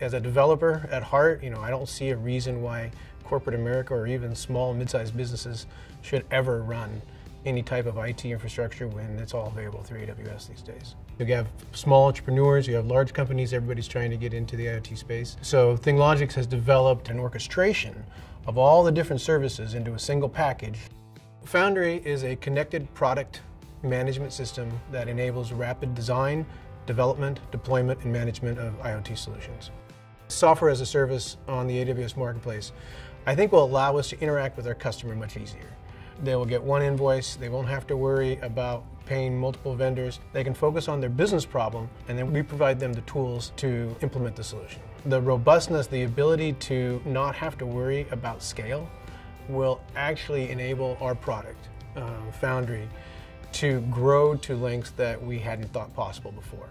As a developer at heart, I don't see a reason why corporate America or even small and mid-sized businesses should ever run any type of IT infrastructure when it's all available through AWS these days. You have small entrepreneurs, you have large companies, everybody's trying to get into the IoT space. So ThingLogix has developed an orchestration of all the different services into a single package. Foundry is a connected product management system that enables rapid design, development, deployment, and management of IoT solutions. Software as a service on the AWS Marketplace, I think, will allow us to interact with our customer much easier. They will get one invoice, they won't have to worry about paying multiple vendors. They can focus on their business problem, and then we provide them the tools to implement the solution. The robustness, the ability to not have to worry about scale, will actually enable our product, Foundry, to grow to lengths that we hadn't thought possible before.